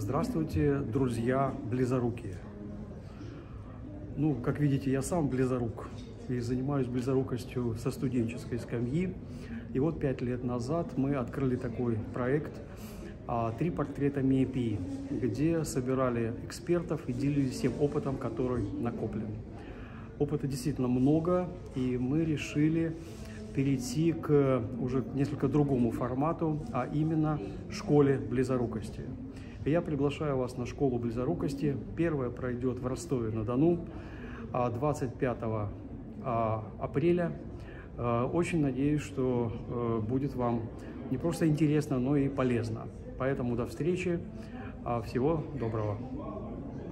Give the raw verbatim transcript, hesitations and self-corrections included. Здравствуйте, друзья близорукие. Ну, как видите, я сам близорук и занимаюсь близорукостью со студенческой скамьи. И вот пять лет назад мы открыли такой проект «Три портрета миопии», где собирали экспертов и делились тем опытом, который накоплен. Опыта действительно много, и мы решили перейти к уже несколько другому формату, а именно школе близорукости. Я приглашаю вас на школу близорукости. Первая пройдет в Ростове-на-Дону двадцать пятого апреля. Очень надеюсь, что будет вам не просто интересно, но и полезно. Поэтому до встречи. Всего доброго.